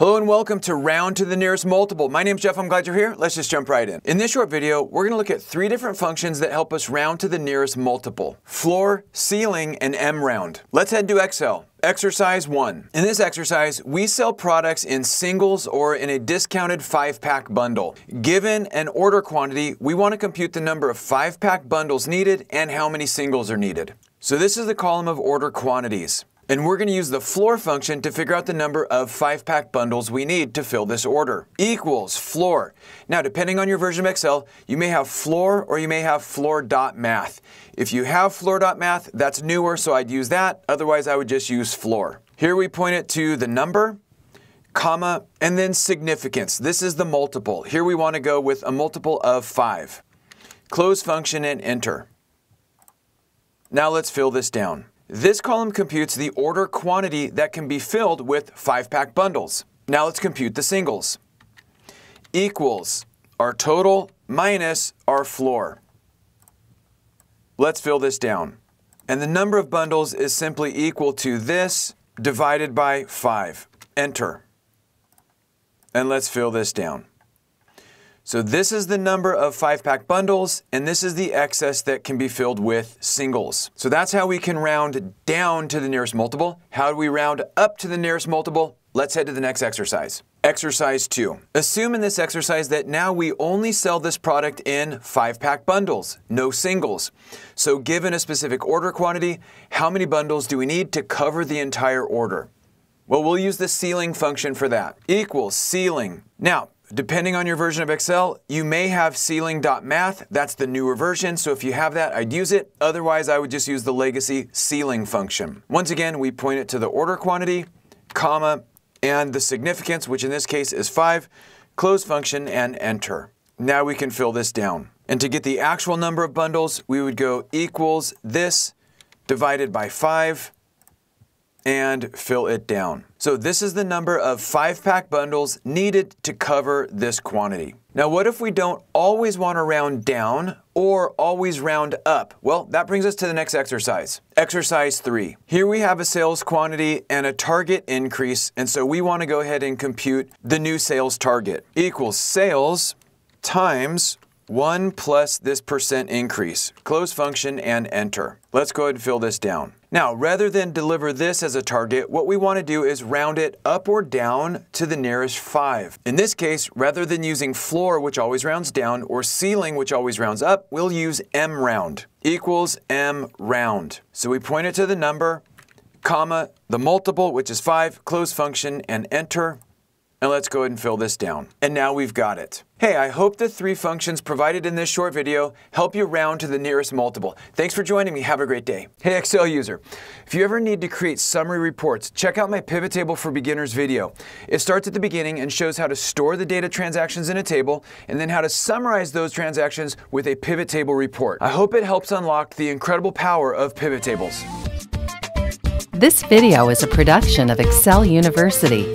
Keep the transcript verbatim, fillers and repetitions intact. Hello and welcome to Round to the Nearest Multiple. My name's Jeff, I'm glad you're here. Let's just jump right in. In this short video, we're gonna look at three different functions that help us round to the nearest multiple: floor, ceiling, and MROUND. Let's head to Excel. Exercise one. In this exercise, we sell products in singles or in a discounted five-pack bundle. Given an order quantity, we wanna compute the number of five-pack bundles needed and how many singles are needed. So this is the column of order quantities. And we're going to use the floor function to figure out the number of five-pack bundles we need to fill this order. Equals floor. Now, depending on your version of Excel, you may have floor or you may have floor.math. If you have floor.math, that's newer, so I'd use that. Otherwise, I would just use floor. Here we point it to the number, comma, and then significance. This is the multiple. Here we want to go with a multiple of five. Close function and enter. Now let's fill this down. This column computes the order quantity that can be filled with five-pack bundles. Now let's compute the singles. Equals our total minus our floor. Let's fill this down. And the number of bundles is simply equal to this divided by five. Enter. And let's fill this down. So this is the number of five-pack bundles, and this is the excess that can be filled with singles. So that's how we can round down to the nearest multiple. How do we round up to the nearest multiple? Let's head to the next exercise. Exercise two. Assume in this exercise that now we only sell this product in five-pack bundles, no singles. So given a specific order quantity, how many bundles do we need to cover the entire order? Well, we'll use the ceiling function for that. Equals ceiling. Now, depending on your version of Excel, you may have ceiling.math. That's the newer version, so if you have that, I'd use it. Otherwise, I would just use the legacy ceiling function. Once again, we point it to the order quantity, comma, and the significance, which in this case is five. Close function and enter. Now we can fill this down. And to get the actual number of bundles, we would go equals this divided by five. And fill it down. So this is the number of five-pack bundles needed to cover this quantity. Now, what if we don't always want to round down or always round up? Well, that brings us to the next exercise. Exercise three. Here we have a sales quantity and a target increase, and so we want to go ahead and compute the new sales target. Equals sales times one plus this percent increase. Close function and enter. Let's go ahead and fill this down. Now, rather than deliver this as a target, what we want to do is round it up or down to the nearest five. In this case, rather than using floor, which always rounds down, or ceiling, which always rounds up, we'll use MROUND. Equals MROUND. So we point it to the number, comma, the multiple, which is five, close function and enter. And let's go ahead and fill this down. And now we've got it. Hey, I hope the three functions provided in this short video help you round to the nearest multiple. Thanks for joining me. Have a great day. Hey, Excel user, if you ever need to create summary reports, check out my Pivot Table for Beginners video. It starts at the beginning and shows how to store the data transactions in a table and then how to summarize those transactions with a pivot table report. I hope it helps unlock the incredible power of pivot tables. This video is a production of Excel University.